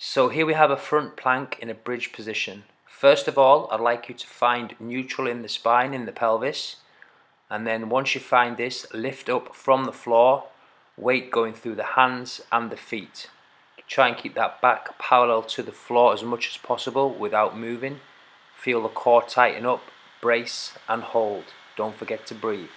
So here we have a front plank in a bridge position. First of all, I'd like you to find neutral in the spine, in the pelvis, and then once you find this, lift up from the floor, weight going through the hands and the feet. Try and keep that back parallel to the floor as much as possible without moving. Feel the core tighten up, brace and hold. Don't forget to breathe.